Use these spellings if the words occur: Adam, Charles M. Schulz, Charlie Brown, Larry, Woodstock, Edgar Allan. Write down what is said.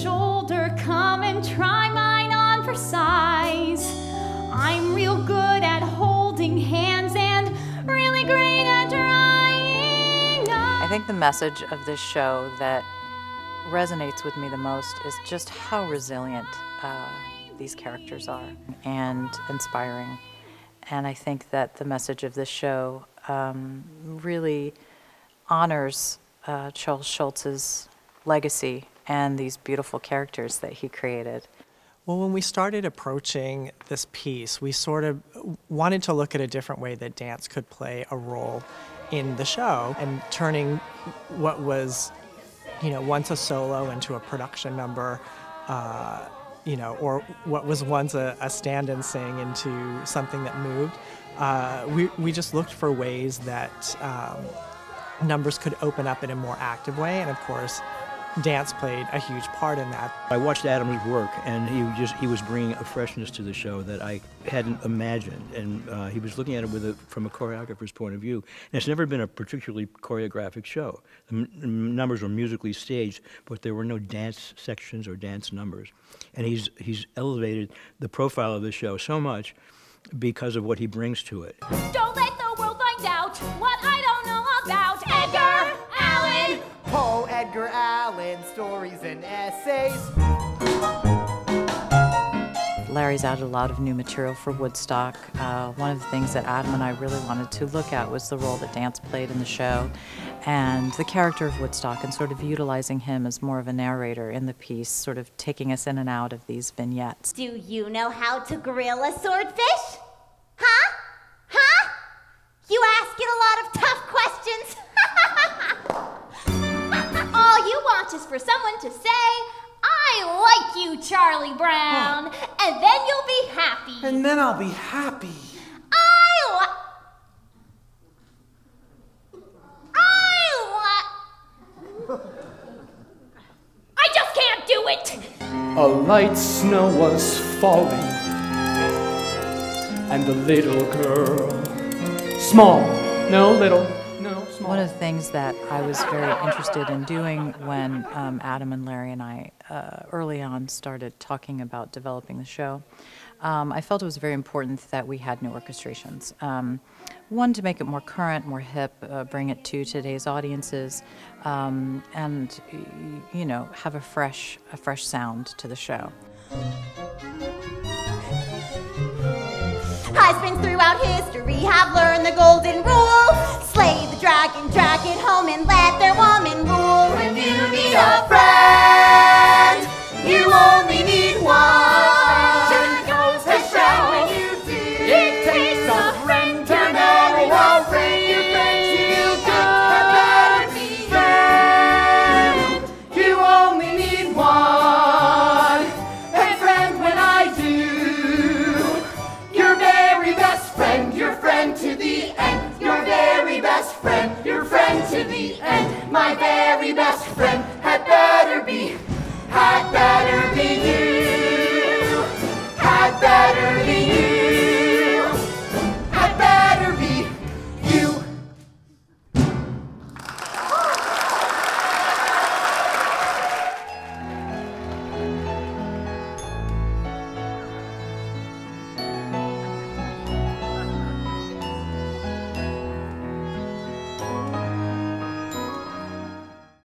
shoulder, come and try mine on for size. I'm real good at holding hands and really great at drying eyes. I think the message of this show that resonates with me the most is just how resilient these characters are, and inspiring. And I think that the message of this show really honors Charles Schulz's legacy and these beautiful characters that he created. Well, when we started approaching this piece, we sort of wanted to look at a different way that dance could play a role in the show, and turning what was, you know, once a solo into a production number, you know, or what was once a stand-in sing into something that moved. We just looked for ways that numbers could open up in a more active way, and of course, dance played a huge part in that. I watched Adam's work, and he was bringing a freshness to the show that I hadn't imagined, and he was looking at it from a choreographer's point of view. And it's never been a particularly choreographic show. The numbers were musically staged, but there were no dance sections or dance numbers. And he's elevated the profile of the show so much because of what he brings to it. Don't let the world find out what I don't know about Edgar Allan. Oh, Edgar Allan, stories and essays. Larry's added a lot of new material for Woodstock. One of the things that Adam and I really wanted to look at was the role that dance played in the show and the character of Woodstock, and sort of utilizing him as more of a narrator in the piece, sort of taking us in and out of these vignettes. Do you know how to grill a swordfish? Huh? Huh? You asking a lot of tough questions. All you want is for someone to say, "I like you, Charlie Brown," and then you'll be happy. And then I'll be happy. I just can't do it! A light snow was falling, and the little girl, small. One of the things that I was very interested in doing when Adam and Larry and I early on started talking about developing the show, I felt it was very important that we had new orchestrations. One, to make it more current, more hip, bring it to today's audiences, and, you know, have a fresh sound to the show. Husbands throughout history have learned the golden rule. Slay the dragon, drag it home, and let their woman rule. When you need a friend, you only need one. To the end, my best.